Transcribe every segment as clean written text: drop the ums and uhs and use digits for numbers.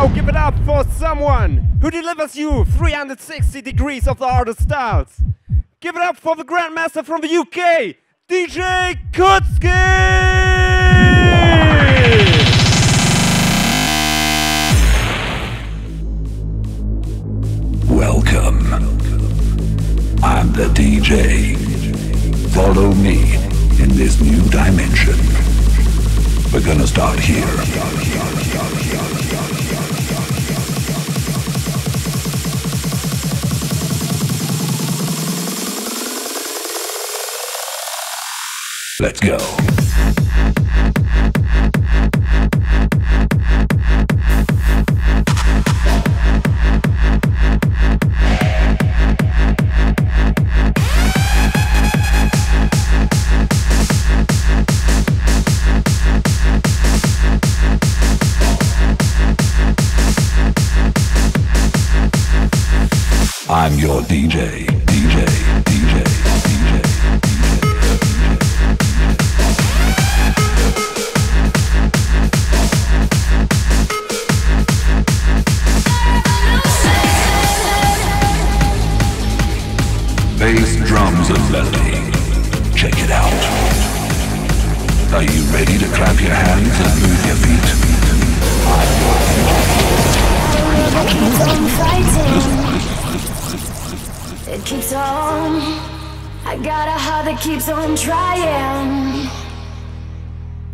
now give it up for someone who delivers you 360 degrees of the hardest styles. Give it up for the Grandmaster from the UK, DJ Kutski! Welcome. I'm the DJ. Follow me in this new dimension. We're gonna start here. Let's go. I'm your DJ. Bass, drums and melody. Check it out. Are you ready to clap your hands and move your feet? It keeps on. I got a heart that keeps on trying.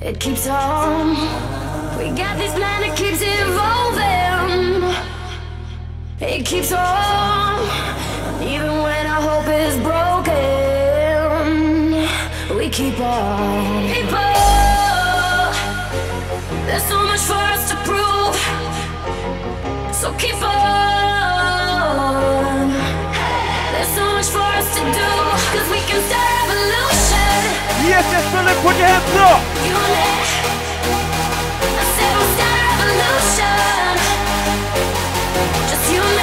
It keeps on. We got this plan that keeps evolving. It keeps on. Even when our hope is broken, we keep on. People, there's so much for us to prove. So keep on. So much for us to do, 'cause we can start a revolution. Yes, yes, Philip, put your hands up. Unit. I said we'll start a revolution. Just unit.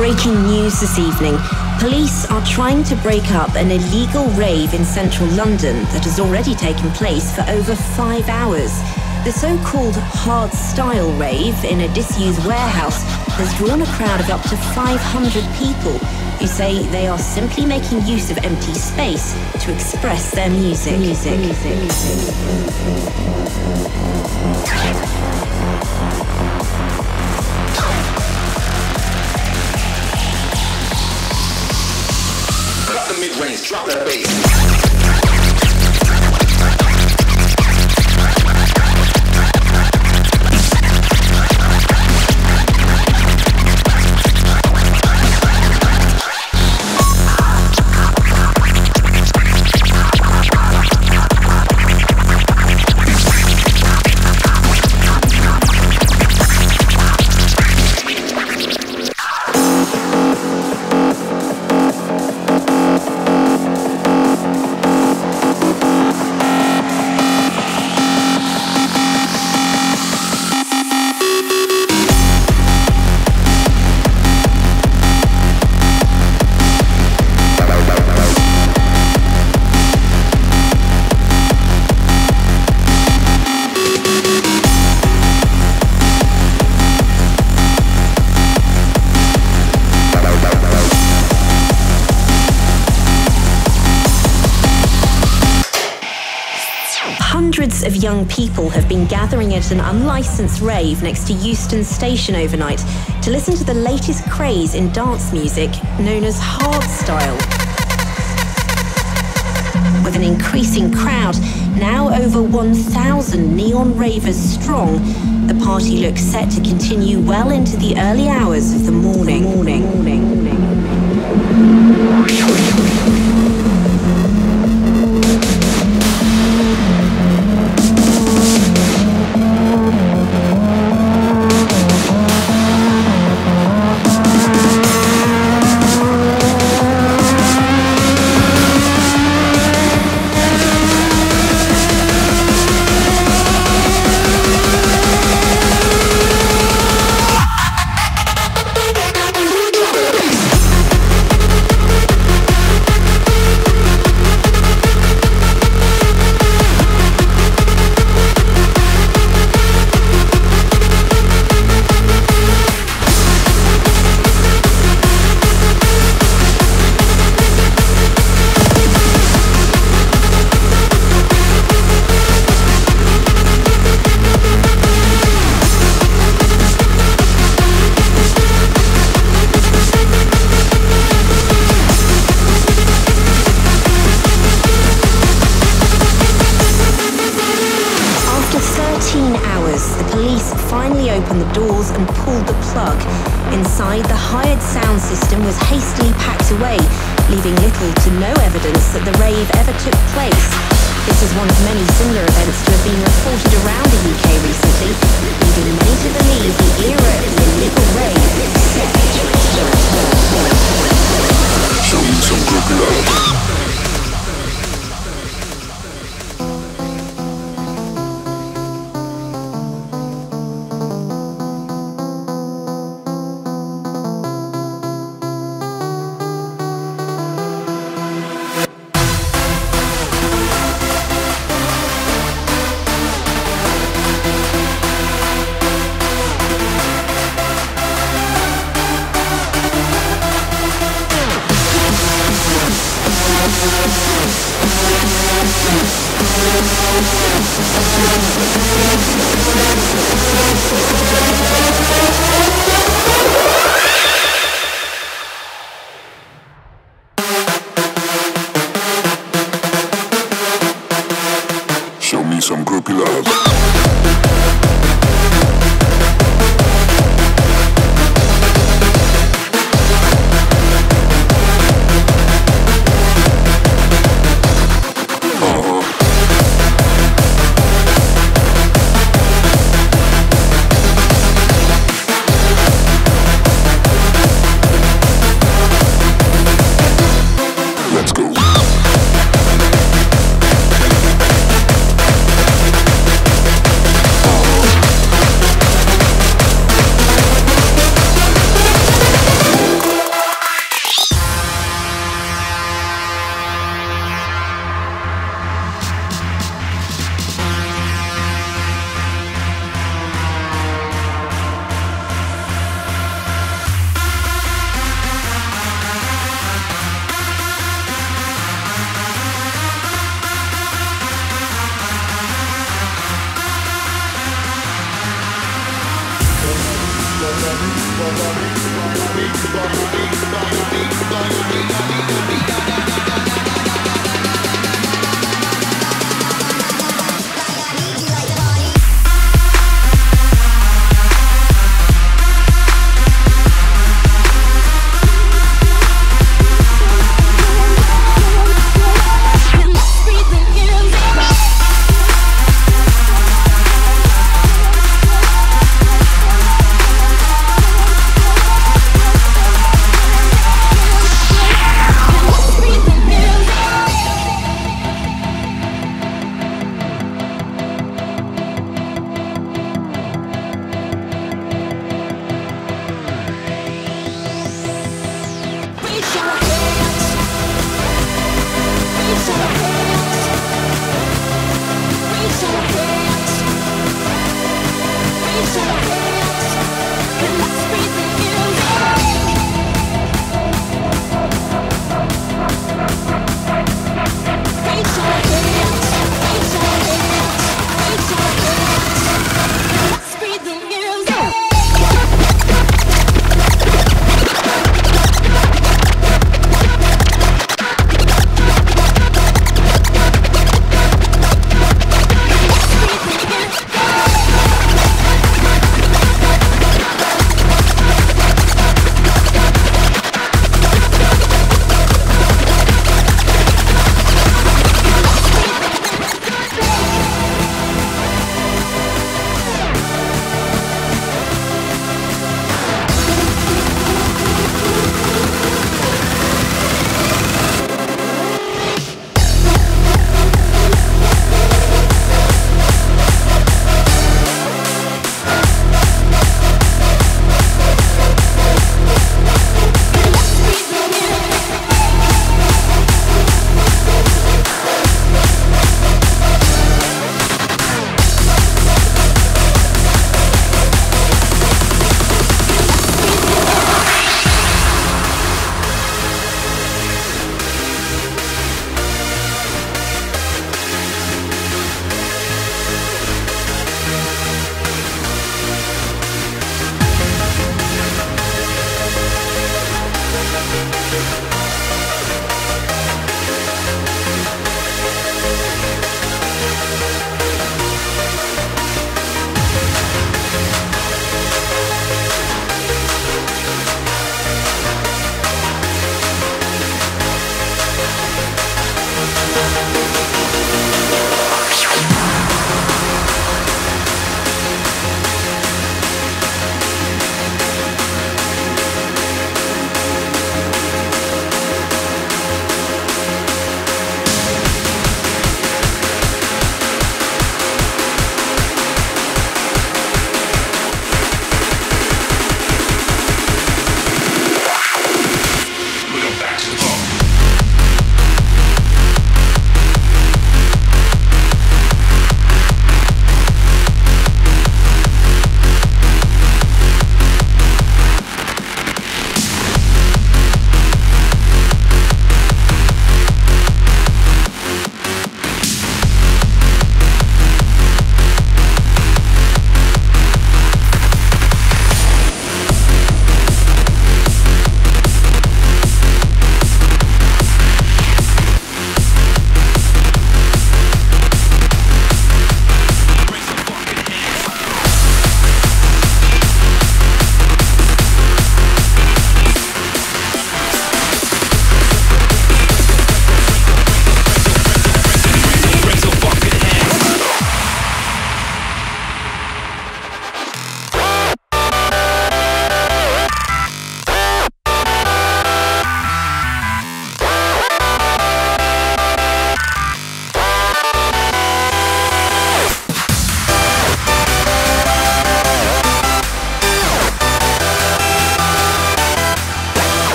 Breaking news this evening. Police are trying to break up an illegal rave in central London that has already taken place for over 5 hours. The so-called Hardstyle rave in a disused warehouse has drawn a crowd of up to 500 people who say they are simply making use of empty space to express their music. Mid-range, drop that bass. young people have been gathering at an unlicensed rave next to Euston Station overnight to listen to the latest craze in dance music known as hardstyle. With an increasing crowd, now over 1,000 neon ravers strong, the party looks set to continue well into the early hours of the morning.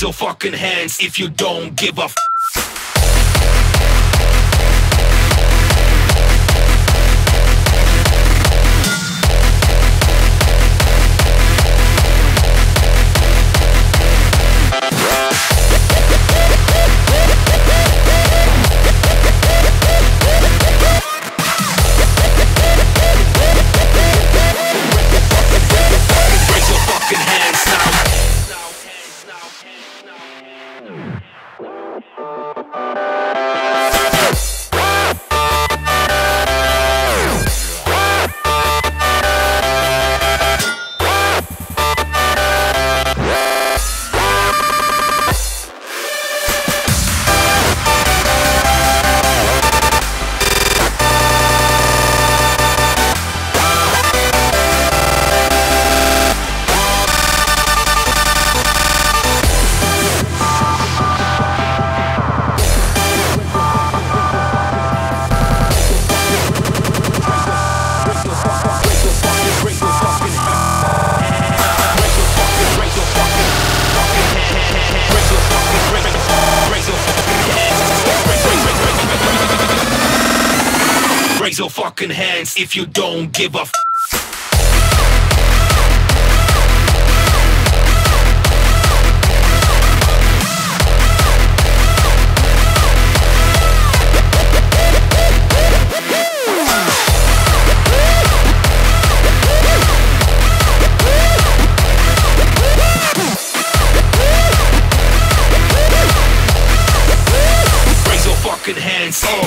raise your fucking hands if you don't give a f. Hands if you don't give a f. Raise your fucking hands up.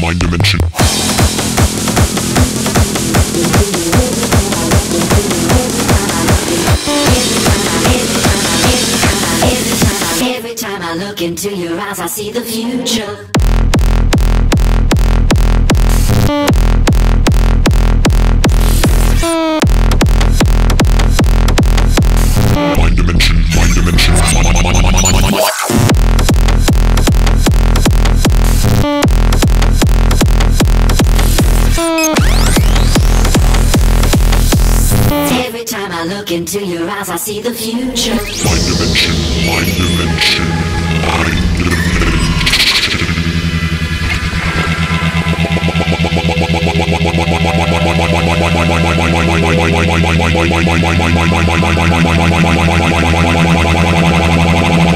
my dimension. Every time I look into your eyes, I see the future. Into your eyes, I see the future. My dimension, my dimension,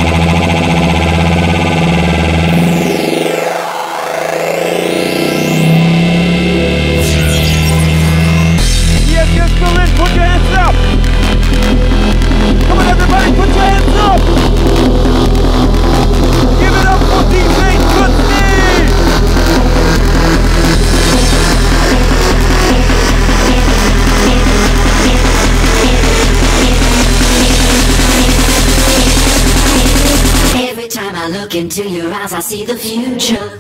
my dimension. Yes, yes, Colin, put your hands up. Come on everybody, put your hands up! Give it up for DJ Kutski! Every time I look into your eyes, I see the future.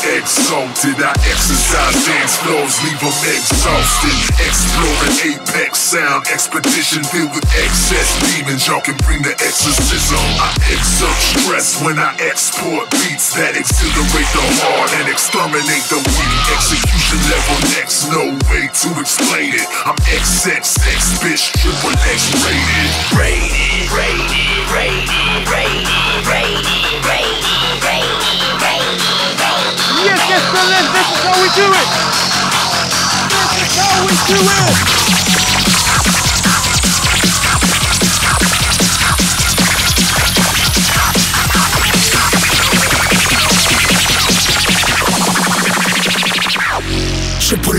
Exalted, I exercise dance floors, leave them exhausted. Exploring apex sound, expedition filled with excess demons. Y'all can bring the exorcism. I exert stress when I export beats that exhilarate the heart and exterminate the weak. Execution level next, no way to explain it. I'm XXX, bitch, triple X rated. Rated, rated, rated, rated, rated, rated, rated. Yes, yes, fellas, this is how we do it. This is how we do it. Triple X.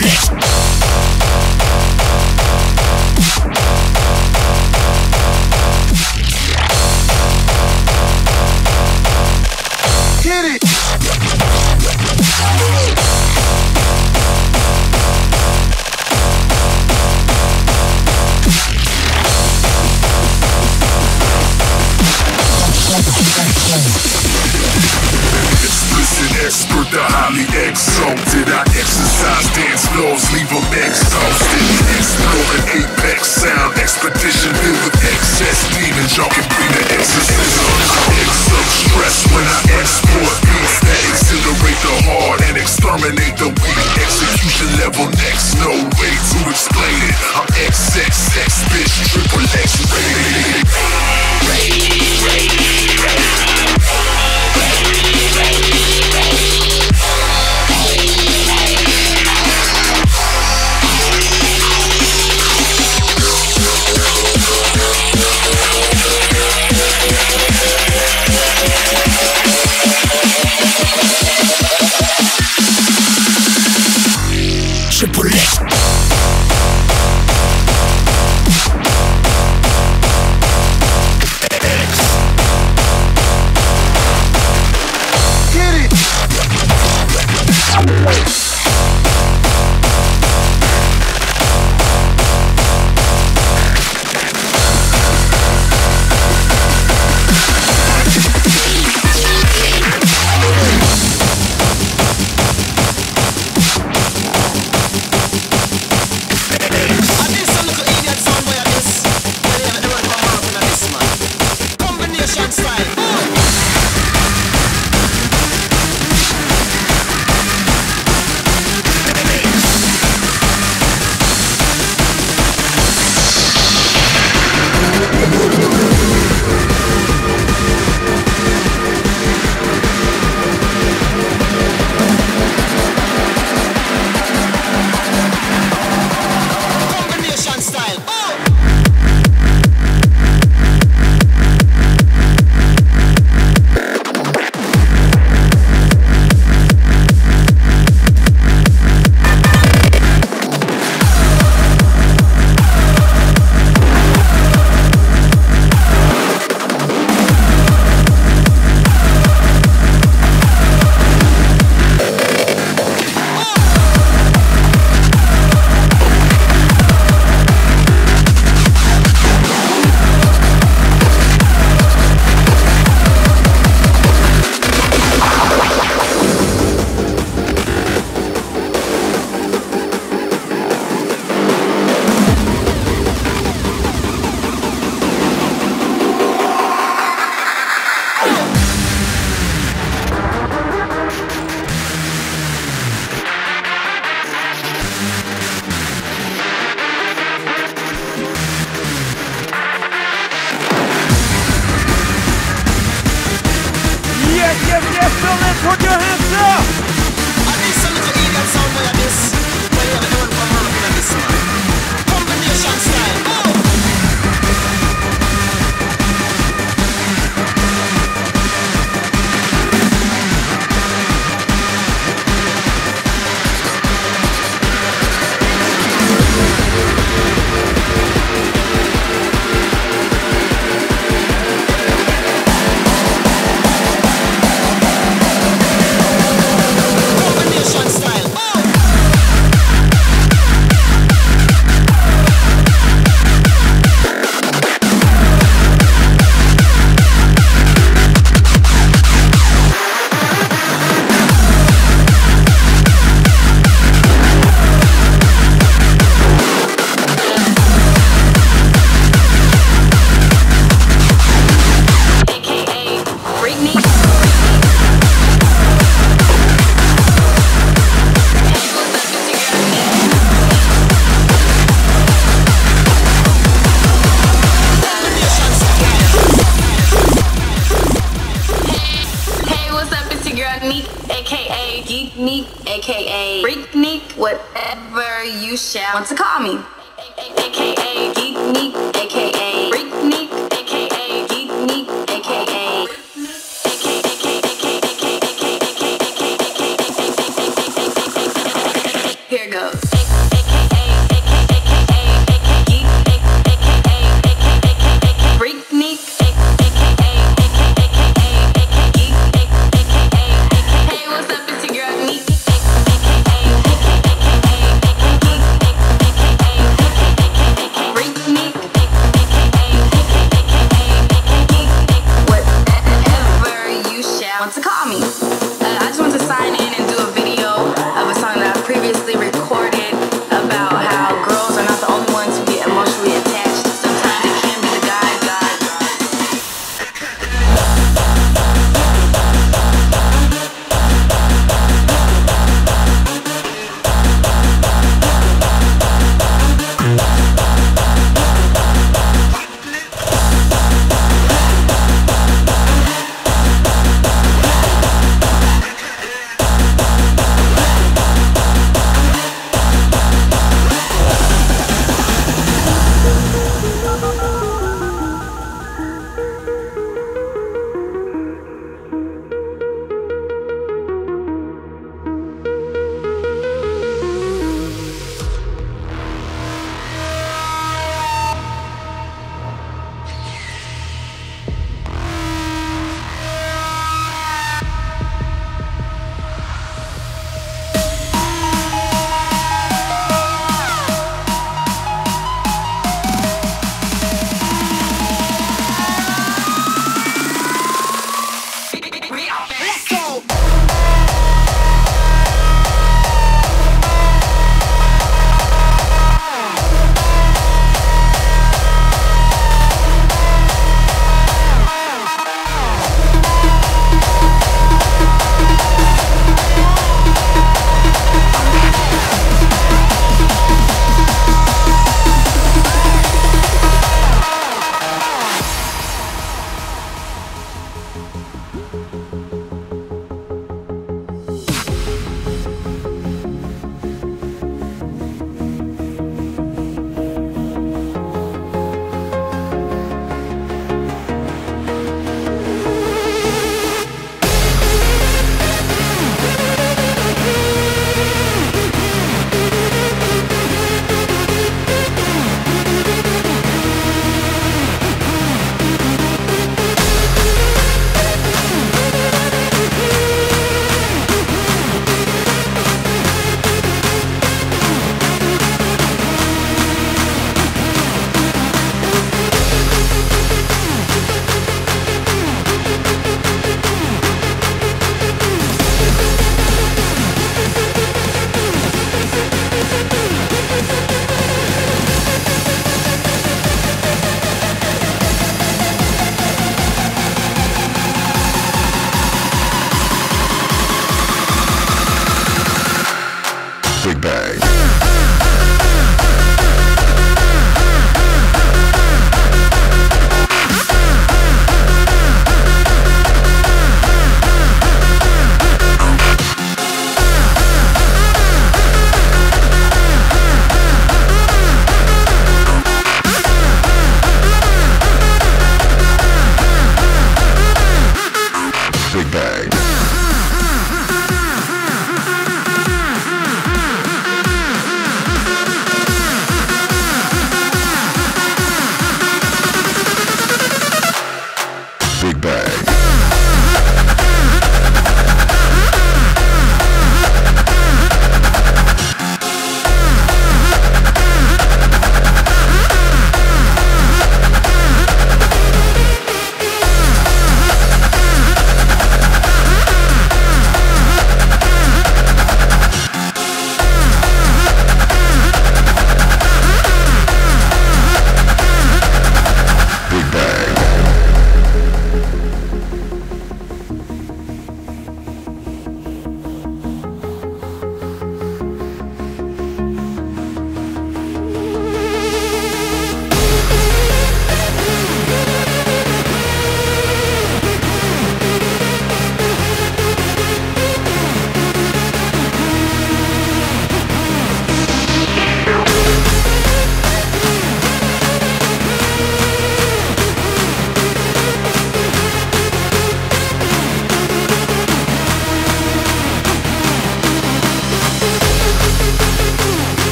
Hit it. Explicit expert, the highly exalted. I exercise dance floors, leave them exhausted. Exploring apex sound, expedition filled with excess demons. Y'all can be the exorcism. I exert stress when I export beats that exhilarate the heart and exterminate the weak. Execution level next, no way to explain it. I'm XXX, bitch, triple X rated. you shall want to call me. AKA Geek Neek, AKA Freak Neek, AKA Geek Neek, AKA here goes. Break me.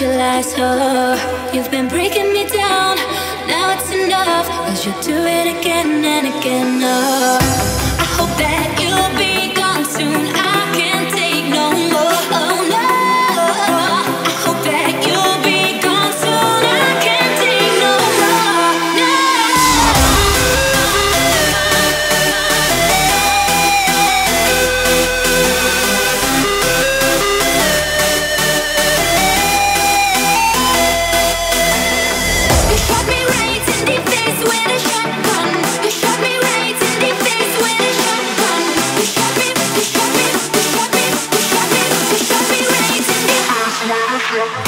your lies, oh, you've been breaking me down. Now it's enough, 'cause you do it again and again, oh. I hope that you'll be gone soon, I can't take no more, oh no. I hope that you'll be gone soon, I can't take no more, no. You shot me right in the face with a shotgun. You shot me right in the face with a shotgun. You shot me, you shot me, you shot me, you shot me, you shot me right in the face with a shotgun. You shot me right in the face with a shotgun. You shot me right in the face with a shotgun. You shot me right in the, you shot me right in the, you shot me right in the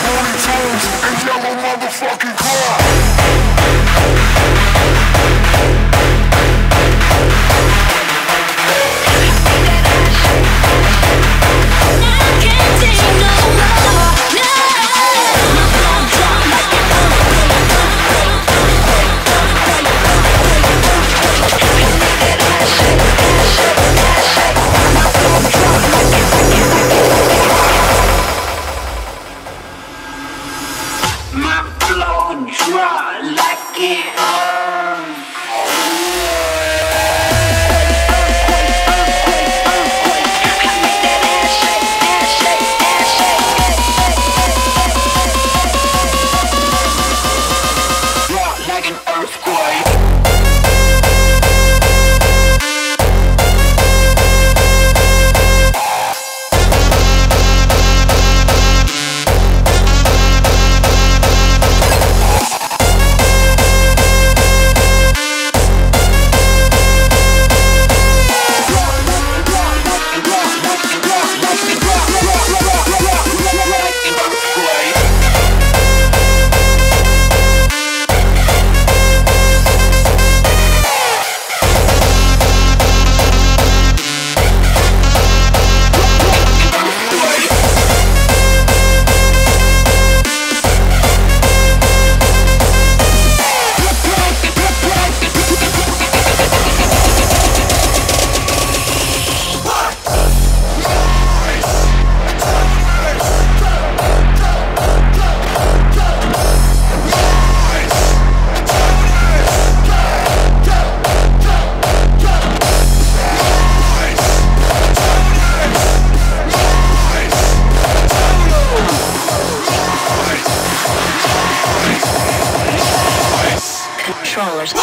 Holy tones and yellow motherfucking car. I can't take no more, no. My blow dry like it hurts. Controllers.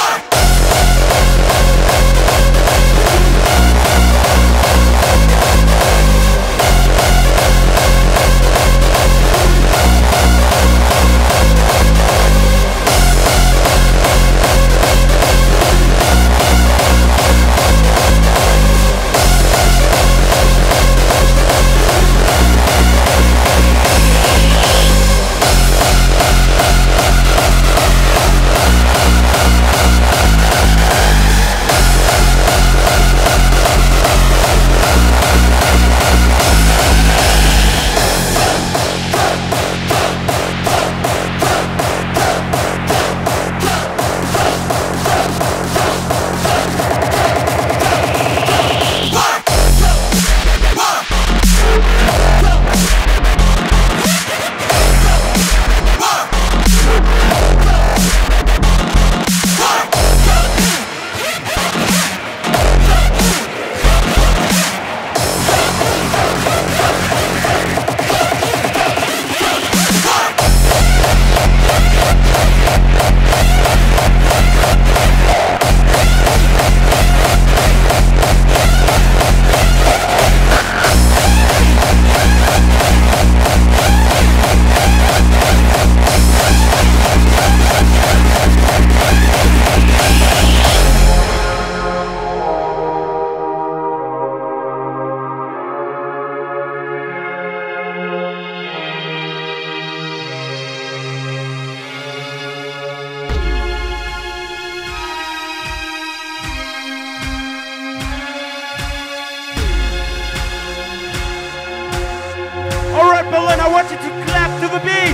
I want you to clap to the beat.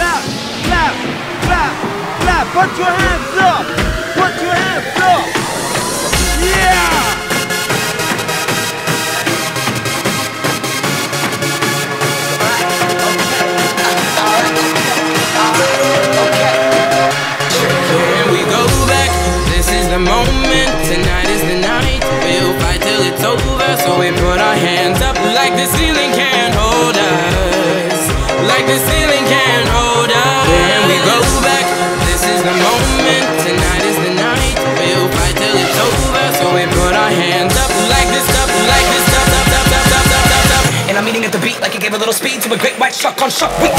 Clap, clap, clap, clap. Put your hands up. Put your hands up. Yeah. The moment, tonight is the night. We'll fight till it's over. So we put our hands up like the ceiling can't hold us. Like the ceiling can't hold us. When we go back, this is the moment. Tonight is the night. We'll fight till it's over. So we put our hands up like this up, like this up, up, up, up, up, up, up, up. And I'm eating at the beat like it gave a little speed to a great white shark on Shark Week.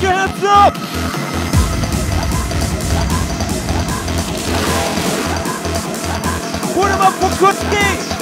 Put your hands up! Put them up for Kutski!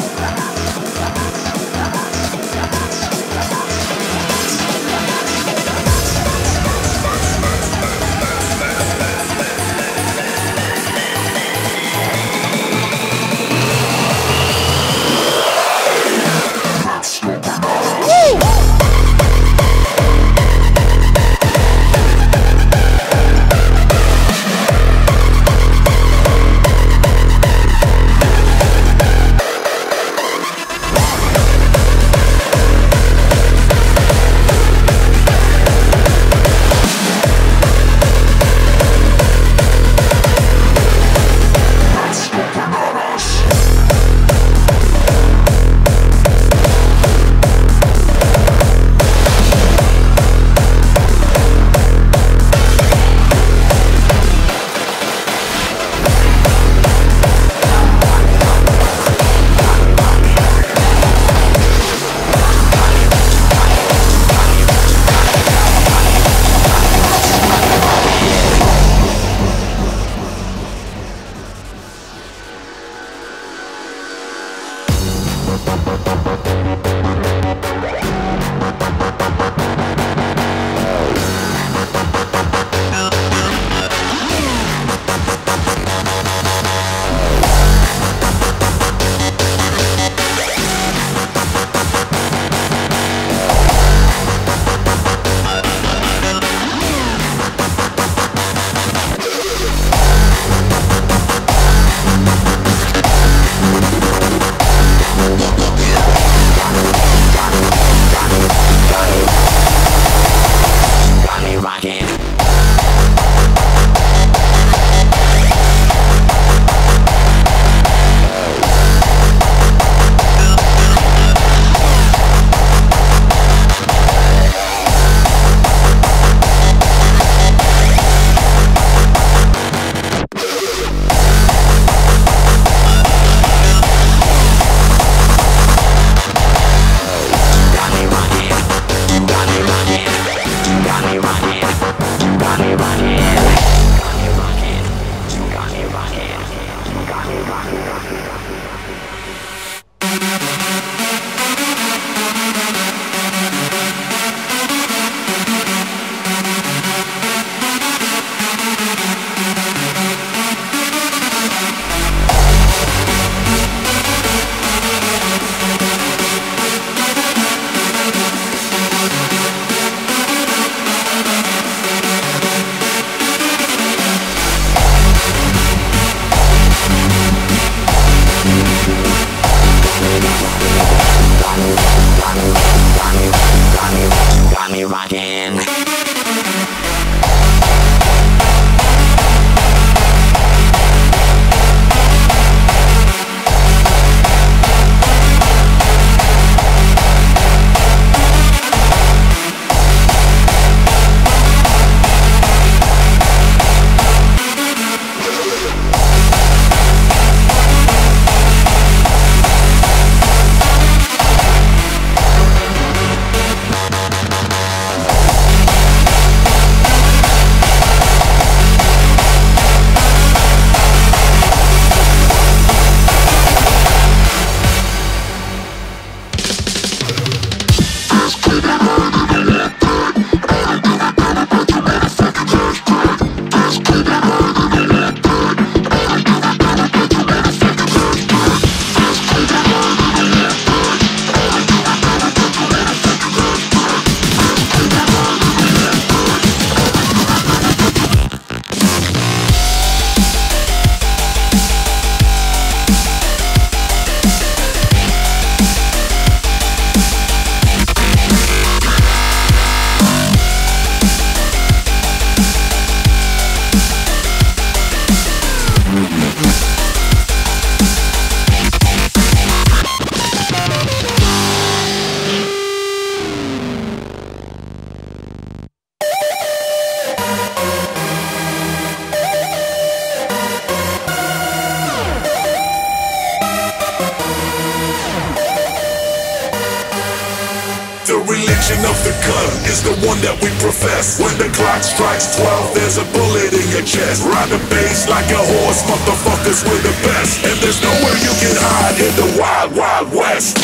The religion of the gun is the one that we profess. When the clock strikes 12, there's a bullet in your chest. Ride the bass like a horse, motherfuckers, we're the best. And there's nowhere you can hide in the wild, wild west.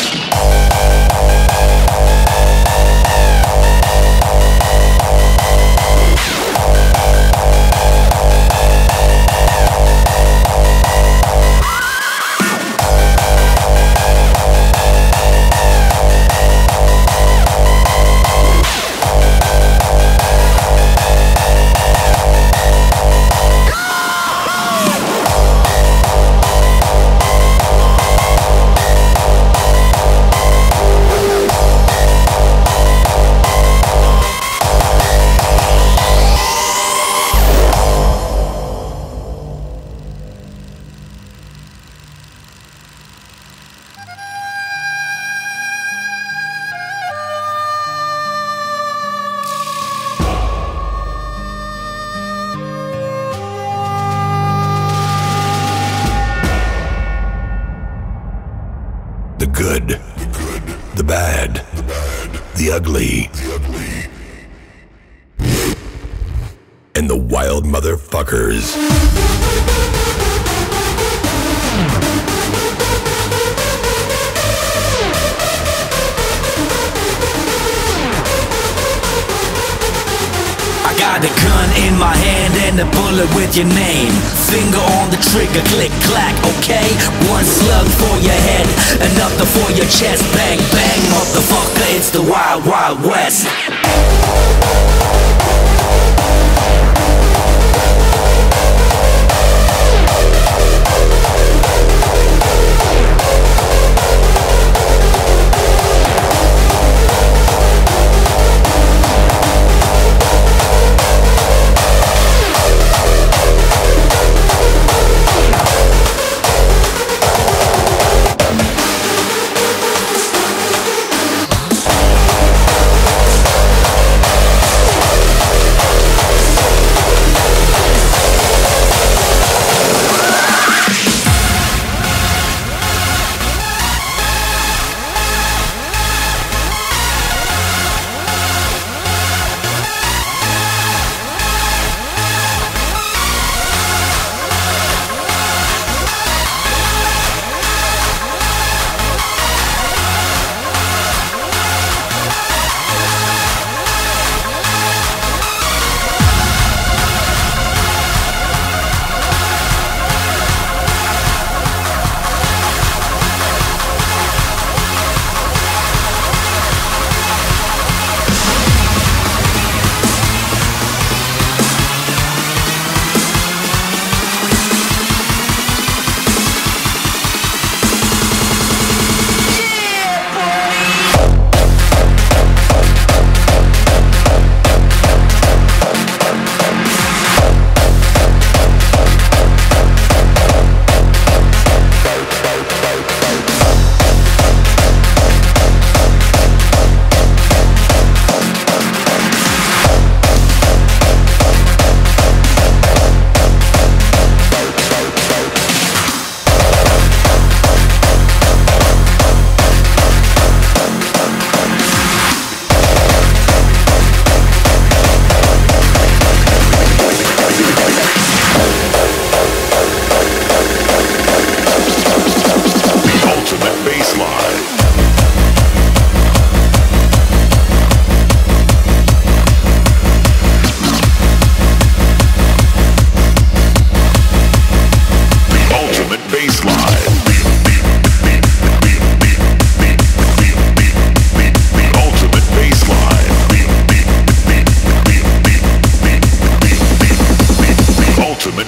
Your name, finger on the trigger, click clack, okay? One slug for your head, another for your chest. Bang bang, motherfucker, it's the wild, wild west.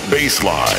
Baseline.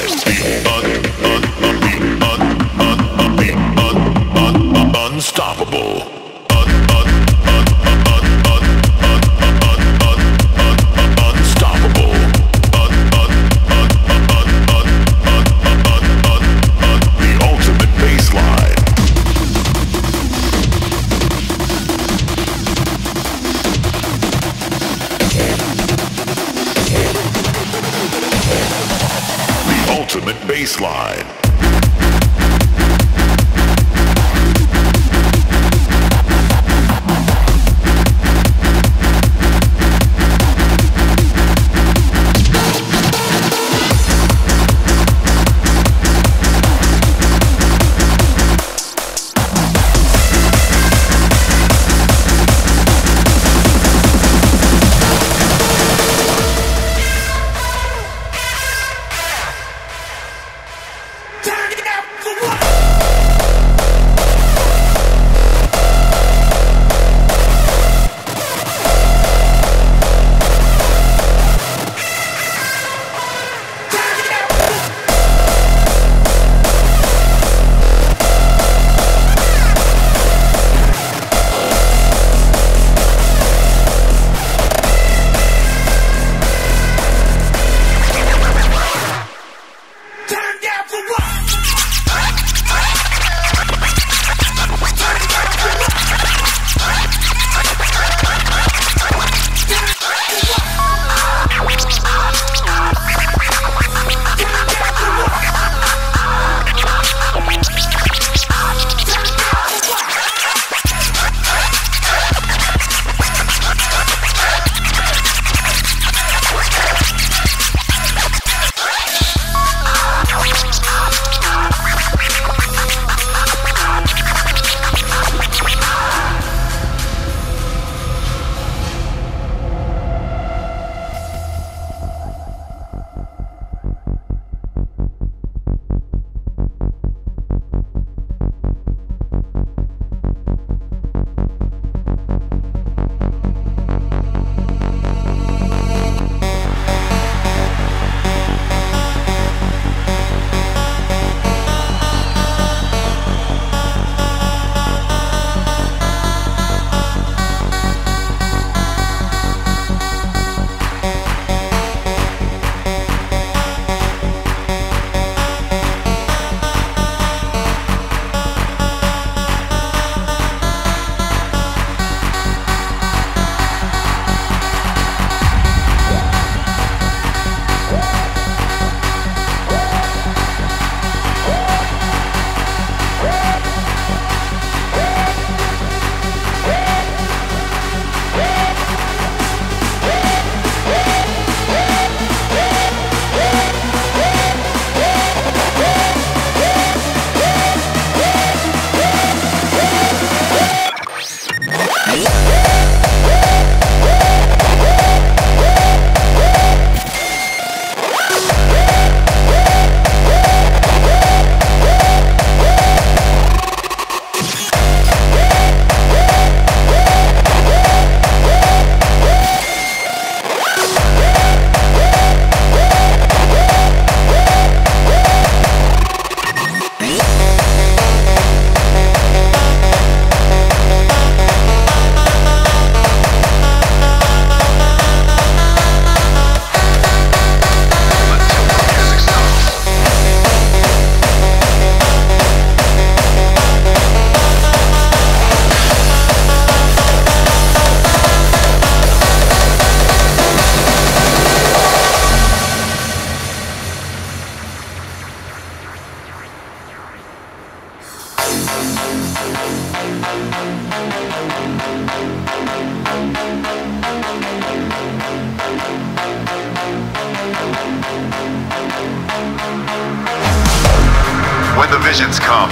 visions come.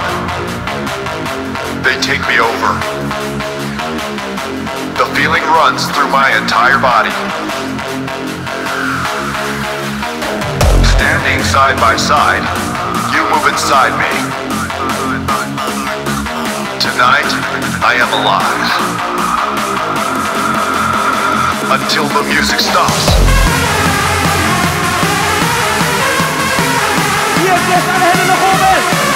They take me over. The feeling runs through my entire body. Standing side by side, you move inside me. Tonight, I am alive. Until the music stops. Yes, I'm ahead in the whole mess. Come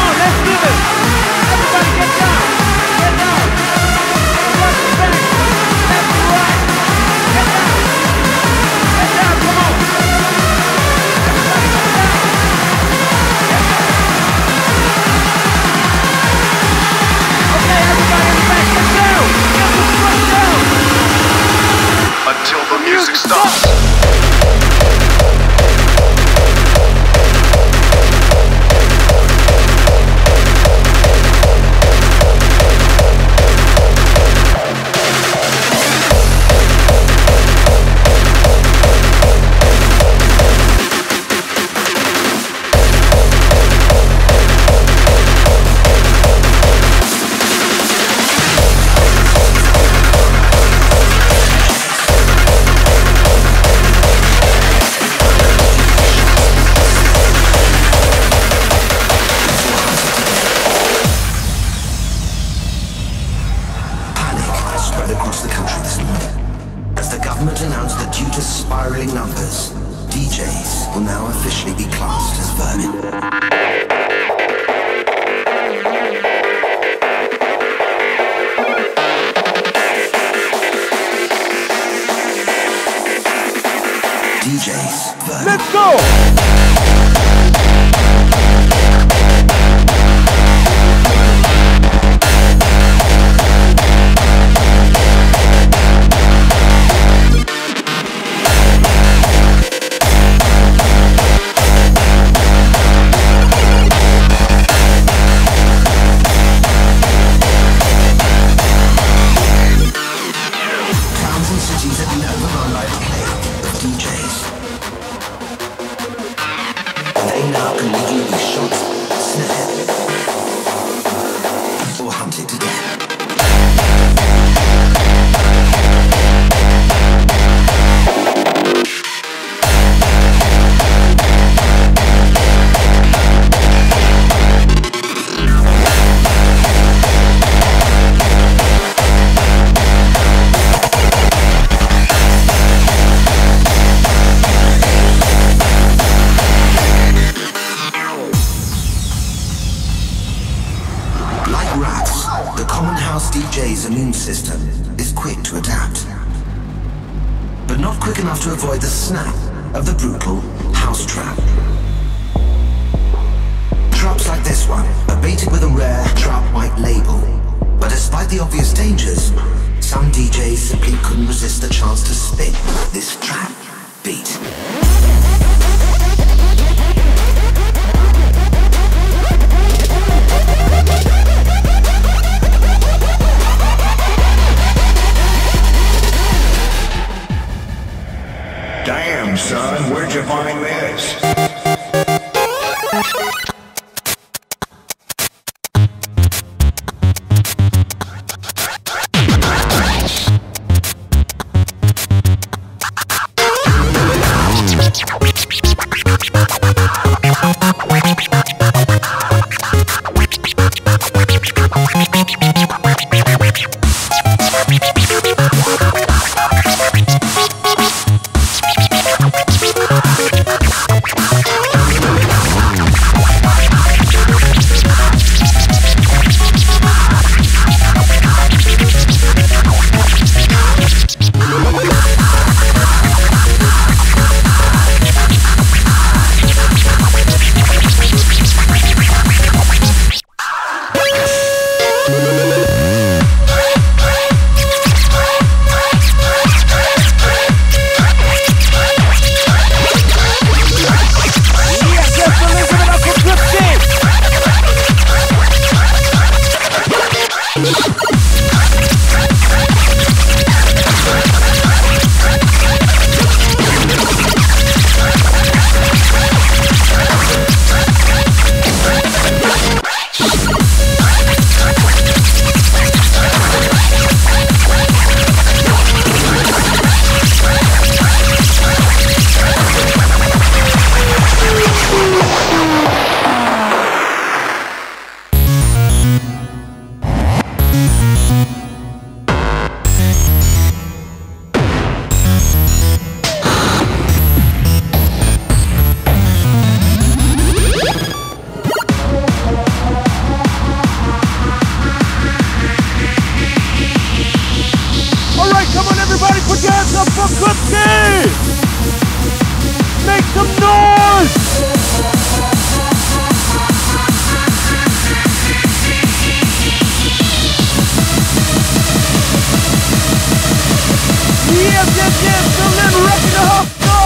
on, let's do it. Everybody get down. Get down. Left and back. Left and right. Get down. Get down, come on. Everybody get down. Get down. Okay, everybody in the back, get down. Get the fuck down. Until the music stops. Yep, still living, wrecking the whole floor.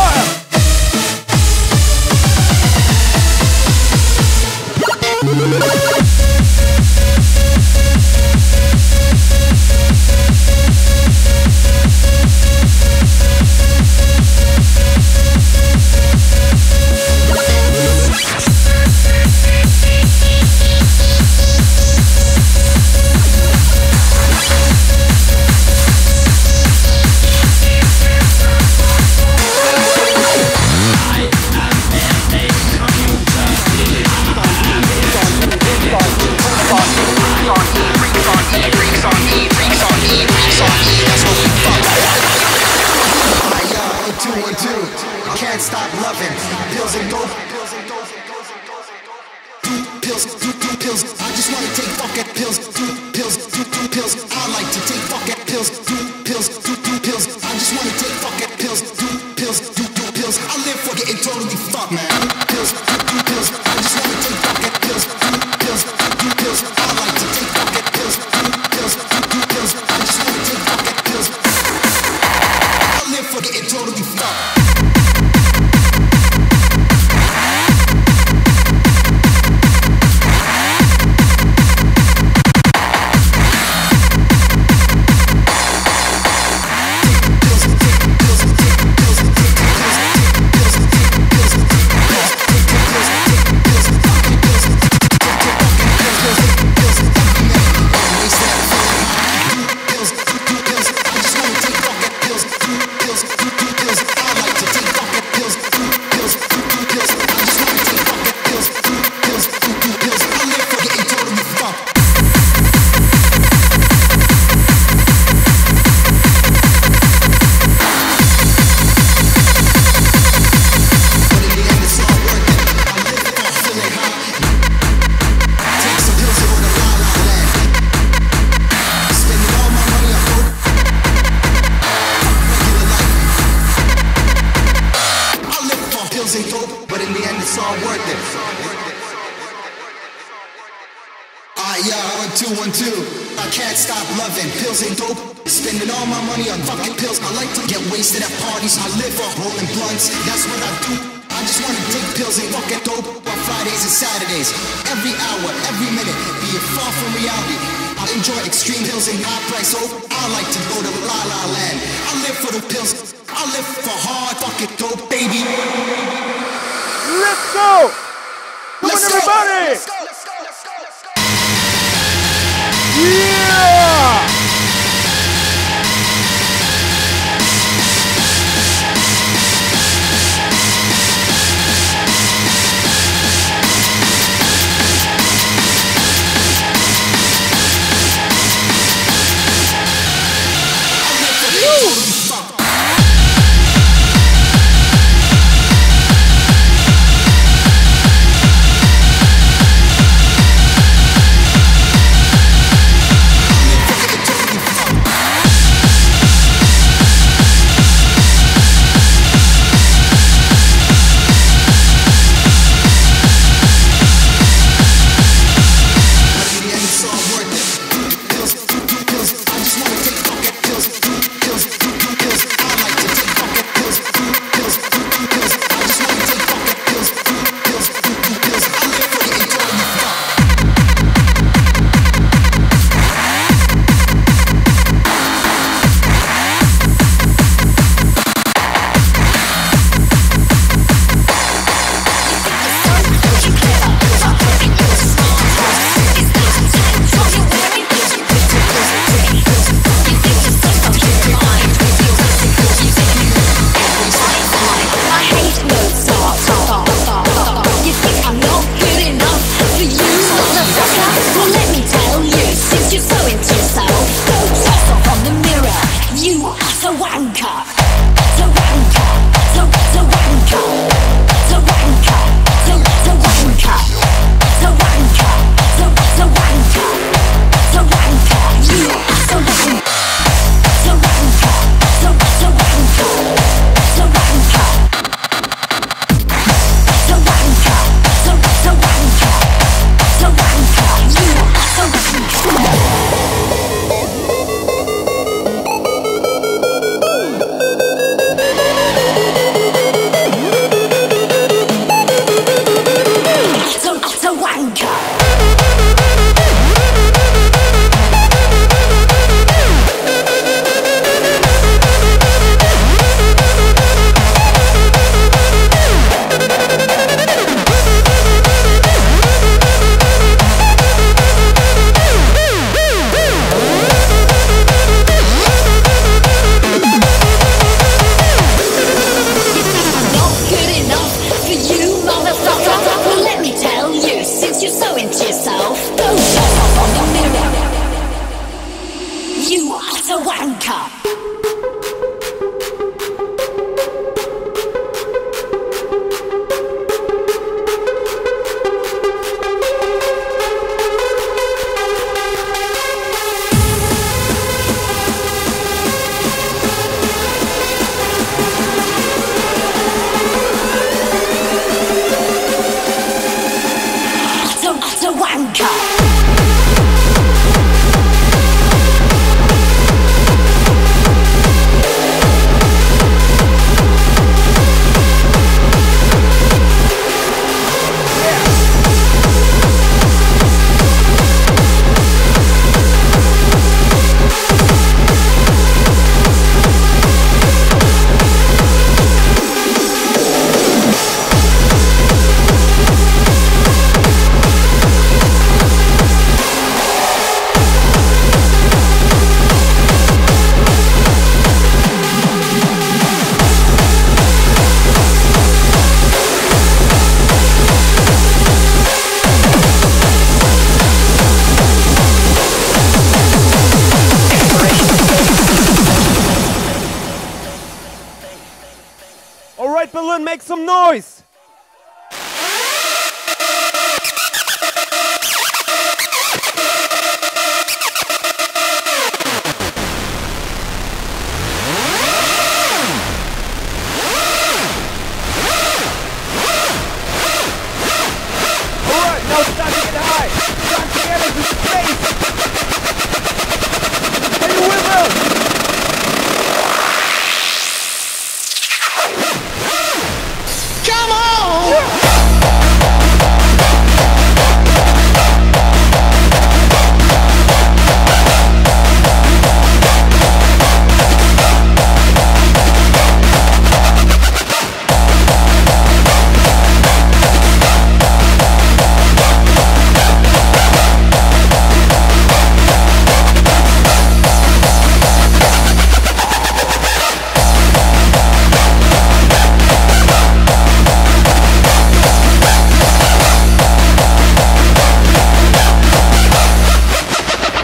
and make some noise!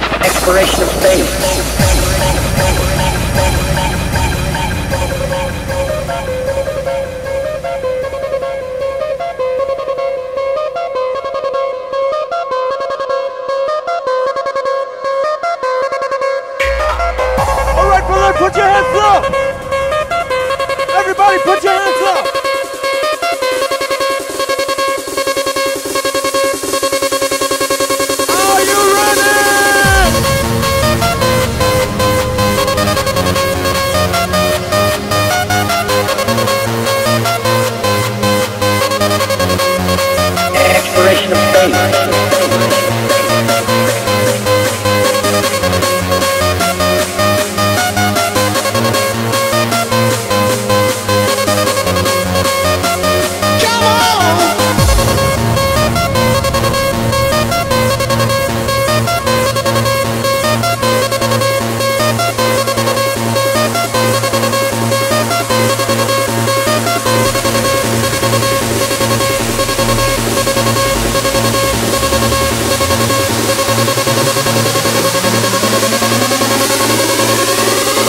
Exploration of space. Alright, brother, put your hands up! Everybody, put your hands up!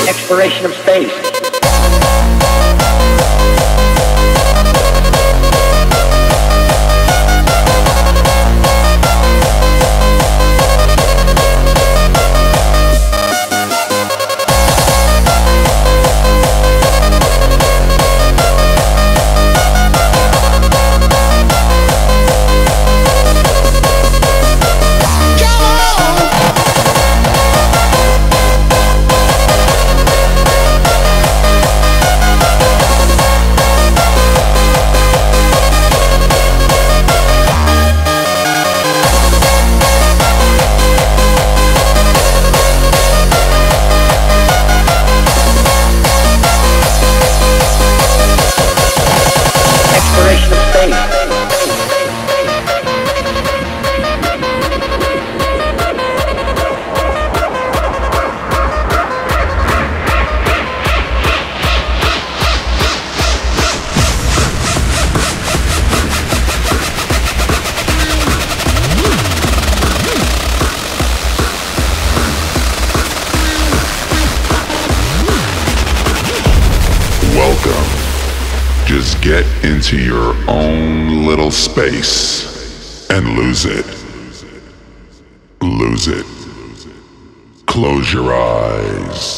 Exploration of space. Just get into your own little space and lose it. Lose it. Close your eyes.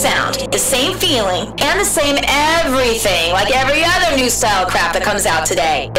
sound, the same feeling, and the same everything, like every other new style crap that comes out today.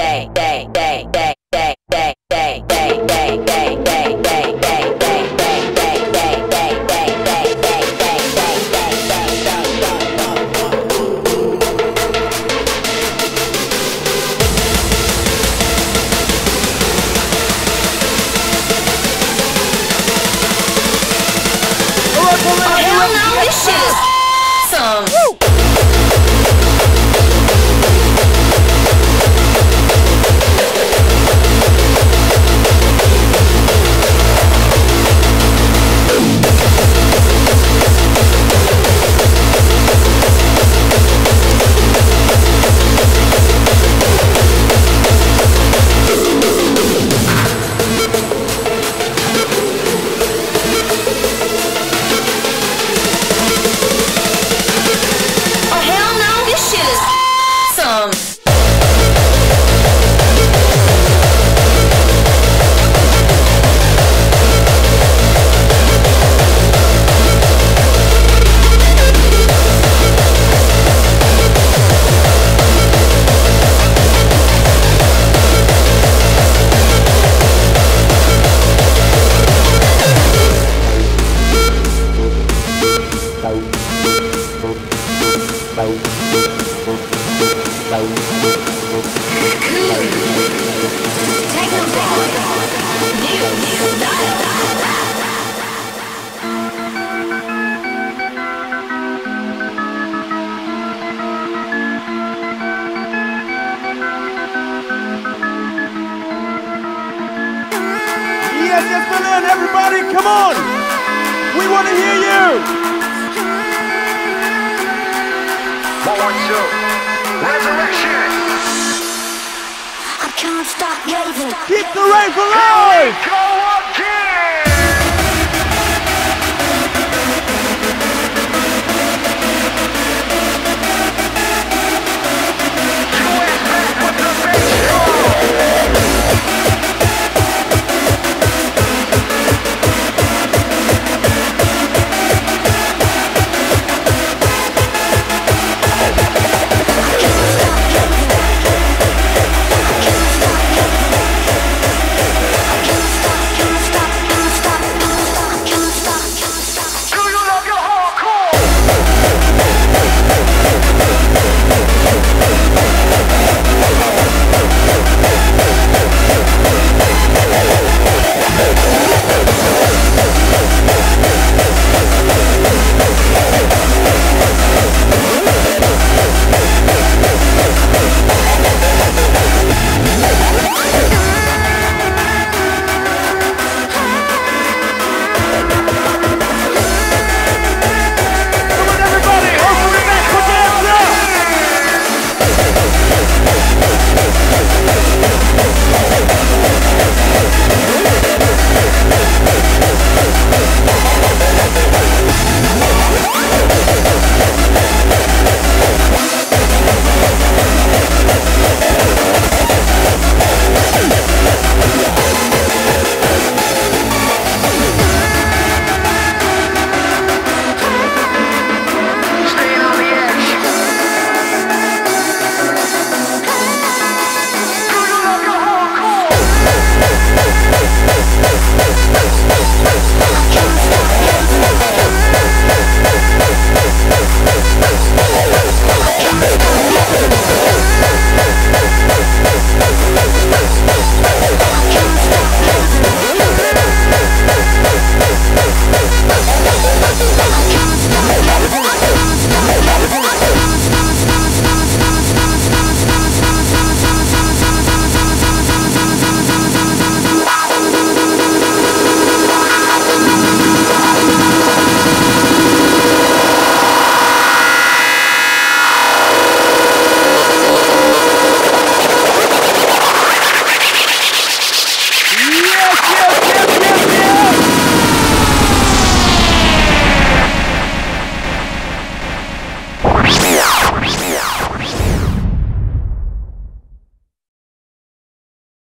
Keep the rave alive! Go again!